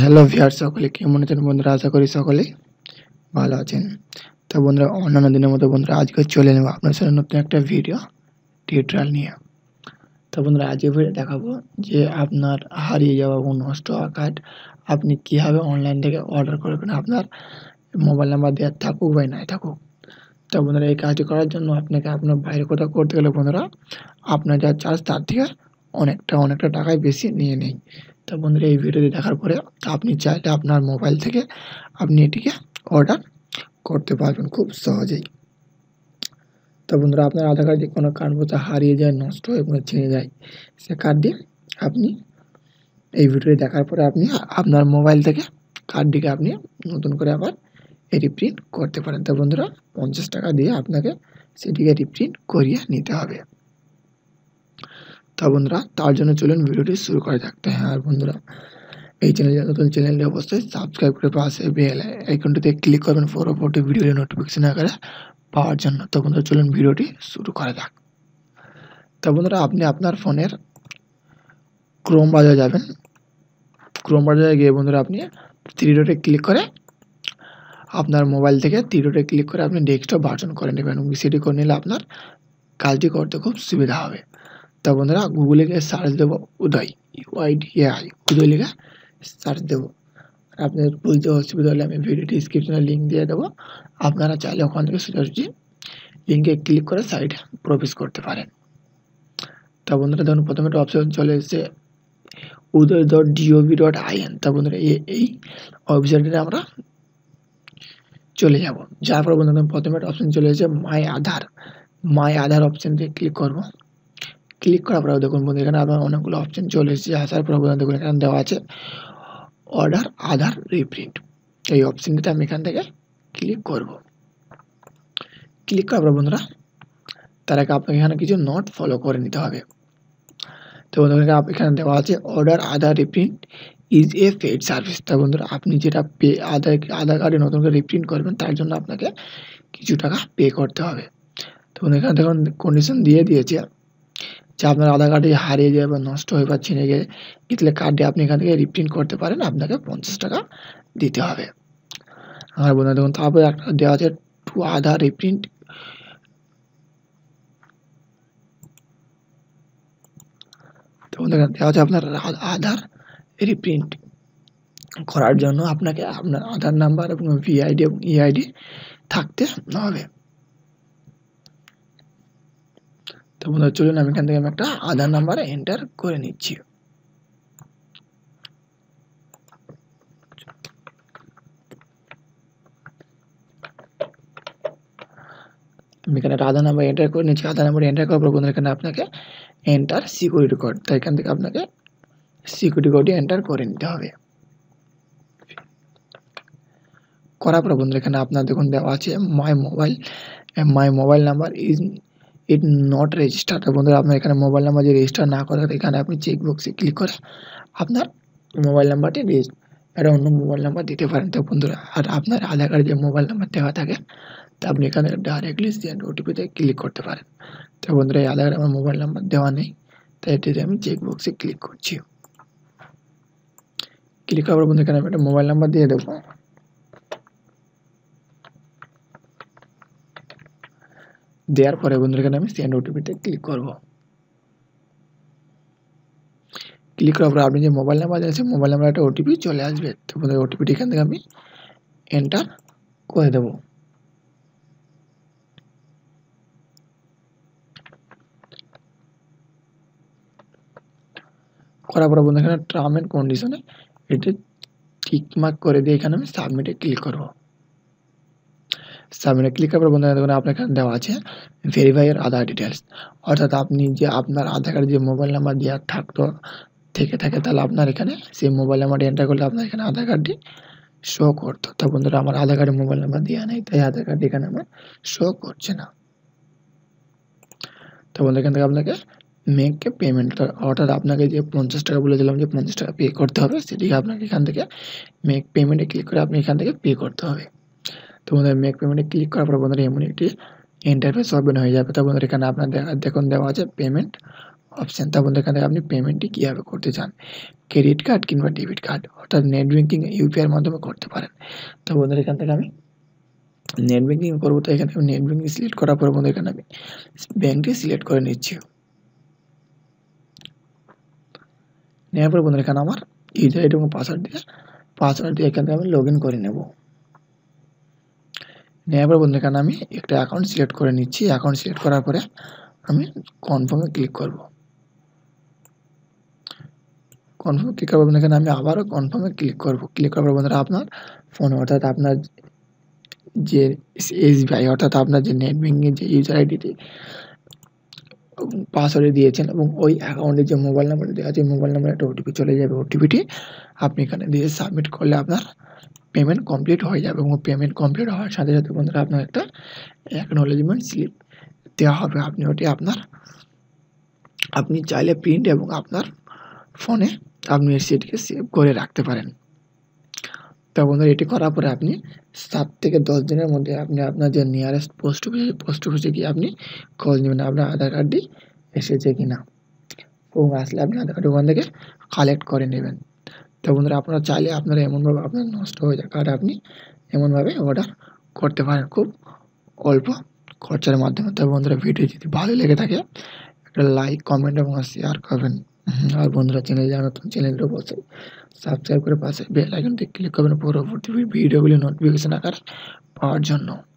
Hello viewer সকলে কেমন আছেন বন্ধুরা, আশা করি সকলে ভালো আছেন। তো বন্ধুরা, অন্যান্য দিনের মতো বন্ধুরা আজকে চলে নেব আপনার সাথে নতুন একটা ভিডিও টিউটোরিয়াল নিয়ে। তো বন্ধুরা আজকে ভিডিও দেখাবো যে আপনার হারিয়ে যাওয়া এবং নষ্ট হওয়া কার্ড আপনি কীভাবে অনলাইন থেকে অর্ডার করবেন, আপনার মোবাইল নাম্বার দেওয়া থাকুক বা নাই থাকুক। তো বন্ধুরা এই কাজটি করার জন্য আপনাকে আপনার বাইরে কোথাও করতে গেলে বন্ধুরা আপনার যা চার্জ তার থেকে অনেকটা টাকায় বেশি নিয়ে নেই। তো বন্ধুরা এই ভিডিওটি দেখার পরে আপনি চাইলে আপনার মোবাইল থেকে আপনি এটিকে অর্ডার করতে পারবেন খুব সহজেই। তো বন্ধুরা আপনার আধার কার্ডটি কোনো কারণবশত হারিয়ে যায়, নষ্ট হয়ে কোনো ছিঁড়ে যায়, সে কার্ডটি আপনি এই ভিডিওটি দেখার পরে আপনি আপনার মোবাইল থেকে কার্ডটিকে আপনি নতুন করে আবার রিপ্রিন্ট করতে পারেন। তো বন্ধুরা 50 টাকা দিয়ে আপনাকে সেটিকে রিপ্রিন্ট করিয়ে নিতে হবে। তা বন্ধুরা তার জন্য চলুন ভিডিওটি শুরু করে থাকতে। হ্যাঁ আর বন্ধুরা এই চ্যানেলে নতুন চ্যানেলটি অবশ্যই সাবস্ক্রাইব করে পাশে বেল আইকনটিতে ক্লিক করবেন পরবর্তী ভিডিওর নোটিফিকেশন আকারে পাওয়ার জন্য। তো বন্ধুরা চলুন ভিডিওটি শুরু করা যাক। তা বন্ধুরা আপনি আপনার ফোনের ক্রোম ব্রাউজারে যাবেন। ক্রোম ব্রাউজারে গিয়ে বন্ধুরা আপনি থ্রি ডটে ক্লিক করে আপনার মোবাইল থেকে থ্রি ডটে ক্লিক করে আপনি ডেস্কটপ ভার্সন করে নেবেন। সেটি করে নিলে আপনার কাজটি করতে খুব সুবিধা হবে। তা বন্ধুরা গুগলে গিয়ে সার্চ দেবো উদয়, UIDAI উদয় লিখে সার্চ দেবো। আপনাদের বুঝতে অসুবিধা হলে আমি ভিডিও ডিসক্রিপশনে লিঙ্ক দিয়ে দেবো, আপনারা চাইলে ওখান থেকে সোজাসুজি লিঙ্কে ক্লিক করে সাইটে প্রবেশ করতে পারেন। তা বন্ধুরা ধরুন প্রথমে একটা অপশন চলে এসেছে uday.gov.in। তা বন্ধুরা এই ওয়েবসাইটে আমরা চলে যাব। যার পর বন্ধুরা প্রথমে একটা অপশন চলে এসেছে মাই আধার অপশন দিয়ে ক্লিক করবো। ক্লিক করার পরে দেখুন বন্ধু এখানে আপনার অনেকগুলো অপশন চলে এসেছে। আসার পরে বন্ধু দেখুন এখানে দেওয়া আছে অর্ডার আধার রিপ্রিন্ট, এই অপশনটিতে আমি এখান থেকে ক্লিক করব। ক্লিক করার পর বন্ধুরা তার আগে আপনাকে এখানে কিছু নোট ফলো করে নিতে হবে। তো বন্ধুরা এখানে দেওয়া আছে order Aadhaar reprint is a paid service. তা বন্ধুরা আপনি যেটা আধার কার্ডে নতুন করে রিপ্রিন্ট করবেন তার জন্য আপনাকে কিছু টাকা পে করতে হবে। তো বন্ধু এখানে দেখুন কন্ডিশন দিয়ে দিয়েছে যে আপনার আধার কার্ডটি হারিয়ে যায় বা নষ্ট হয়ে বা ছিঁড়ে গেলে ইতলে কার্ডটি আপনি এখান থেকে রিপ্রিন্ট করতে পারেন, আপনাকে 50 টাকা দিতে হবে। আর বন্ধুরা দেখুন তারপরে একটা দেওয়া আছে টু আধার রিপ্রিন্ট দেওয়া আছে। আপনার আধার রিপ্রিন্ট করার জন্য আপনাকে আপনার আধার নাম্বার এবং VID এবং EID থাকতে হবে। তো বন্ধুরা চলুন আমি এখান থেকে আমি একটা আধার নাম্বার এন্টার করে নিচ্ছি। আমি এখানে আধার নাম্বার এন্টার করে নিচ্ছি। আধার নাম্বার এন্টার করার পর বন্ধুরা এখানে আপনাকে এন্টার সিকিউরিটি কোড, তাই এখান থেকে আপনাকে সিকিউরিটি কোডটি এন্টার করে নিতে হবে। করার পর বন্ধুরা এখানে আপনার দেখুন দেওয়া আছে my mobile number is it not registered. বন্ধুরা আপনার এখানে মোবাইল নাম্বার যে রেজিস্টার না করা থাকে এখানে আপনি চেকবক্সে ক্লিক করে আপনার মোবাইল নাম্বারটি একটা অন্য মোবাইল নাম্বার দিতে পারেন। তো বন্ধুরা আর আপনার আধার কার্ডে যে মোবাইল নাম্বার দেওয়া থাকে তা আপনি এখানে ডাইরেক্টলি সেন্ড OTPতে ক্লিক করতে পারেন। তো বন্ধুরা এই আধার কার্ডে আমার মোবাইল নাম্বার দেওয়া নেই, তাই এটিতে আমি চেকবক্সে ক্লিক করছি। ক্লিক করার পর বন্ধু এখানে আমি একটা মোবাইল নাম্বার দিয়ে দেবো। দেওয়ার পরে বন্ধুরা এখানে আমি সেন্ড OTPতে ক্লিক করব। ক্লিক করার পরে আপনি যে মোবাইল নাম্বার দিয়েছেন মোবাইল নাম্বার একটা OTP চলে আসবে। তো বন্ধুরা OTPটি এখান থেকে আমি এন্টার করে দেব। করার পরে বন্ধুরা এখানে টার্ম অ্যান্ড কন্ডিশনে এটা টিকমার্ক করে দিয়ে এখানে আমি সাবমিটে ক্লিক করব। সামনে ক্লিক করার পর বন্ধুরা দেখুন আপনার এখানে দেওয়া আছে ভেরিফাই ইওর আধার ডিটেলস, অর্থাৎ আপনি যে আপনার আধার কার্ডে যে মোবাইল নাম্বার দেওয়া থেকে থাকে তাহলে আপনার এখানে সেই মোবাইল নাম্বারটি এন্টার করলে আপনার এখানে আধার কার্ডটি শো করতো। তো বন্ধুরা আমার আধার কার্ডে মোবাইল নাম্বার দেওয়া নেই, তাই আধার কার্ডটি এখানে আমার শো করছে না। তো বন্ধুরা এখান থেকে আপনাকে মেক এ পেমেন্ট, অর্থাৎ আপনাকে যে 50 টাকা বলেছিলাম যে 50 টাকা পে করতে হবে সেটিকে আপনাকে এখান থেকে মেক পেমেন্টে ক্লিক করে আপনি এখান থেকে পে করতে হবে। তো বন্ধুরা মেক পেমেন্টে ক্লিক করার পর বন্ধুরা এমন একটি ইন্টারফেস ওপেন হয়ে যাবে। তো বন্ধুরা এখানে আপনার দেখুন দেওয়া আছে পেমেন্ট অপশান তা বন্ধু এখান থেকে আপনি পেমেন্টটি কীভাবে করতে চান ক্রেডিট কার্ড কিংবা ডেবিট কার্ড অর্থাৎ নেট ব্যাঙ্কিং ইউপিআইয়ের মাধ্যমে করতে পারেন। তো বন্ধুরা এখান থেকে আমি নেট ব্যাঙ্কিং করবো। তো এখানে নেট ব্যাঙ্কিং সিলেক্ট করার পর বন্ধু এখানে আমি ব্যাঙ্কটি সিলেক্ট করে নিচ্ছি। নেওয়ার পর বন্ধুরা এখানে আমার ইউজার আইডি এবং পাসওয়ার্ড দিয়ে এখান থেকে আমি লগ ইন করে নেব। নেওয়ার পর বন্ধুরা এখানে আমি একটা অ্যাকাউন্ট সিলেক্ট করে নিচ্ছি। অ্যাকাউন্ট সিলেক্ট করার পরে আমি কনফার্মে ক্লিক করব। কনফার্মে ক্লিক করার পর এখানে আমি আবারও কনফার্মে ক্লিক করব। ক্লিক করার পর বন্ধুরা আপনার ফোন অর্থাৎ আপনার যে এসবিআই অর্থাৎ আপনার যে নেট ব্যাঙ্কিংয়ের যে ইউজার আইডিটি পাসওয়ার্ড দিয়েছেন এবং ওই অ্যাকাউন্টে যে মোবাইল নাম্বার দেওয়া আছে মোবাইল নাম্বারে একটা ওটিপি চলে যাবে। ওটিপিটি আপনি এখানে দিয়ে সাবমিট করলে আপনার পেমেন্ট কমপ্লিট হয়ে যাবে এবং পেমেন্ট কমপ্লিট হওয়ার সাথে সাথে বন্ধুরা আপনার একটা অ্যাকনোলেজমেন্ট স্লিপ দেওয়া হবে। আপনি ওটি আপনি চাইলে প্রিন্ট এবং আপনার ফোনে আপনি সেটিকে সেভ করে রাখতে পারেন। তো বন্ধুরা এটি করার পরে আপনি 7 থেকে 10 দিনের মধ্যে আপনি আপনার যে নিয়ারেস্ট পোস্ট অফিসে গিয়ে আপনি খোঁজ নেবেন আপনার আধার কার্ডটি এসেছে কি না, এবং আসলে আপনি আধার কার্ড ওখান থেকে কালেক্ট করে নেবেন। তো বন্ধুরা আপনারা চাইলে আপনারা এমনভাবে আপনার নষ্ট হয়ে যায় কার্ড আপনি এমনভাবে অর্ডার করতে পারেন খুব অল্প খরচার মাধ্যমে। তো বন্ধুরা ভিডিও যদি ভালো লেগে থাকে একটা লাইক কমেন্ট এবং শেয়ার করবেন। আর বন্ধুরা চ্যানেলে যারা নতুন চ্যানেলটা অবশ্যই সাবস্ক্রাইব করে পাশে বেল আইকনটি ক্লিক করবেন পরবর্তী ভিডিওগুলি নোটিফিকেশন আকারে পাওয়ার জন্য।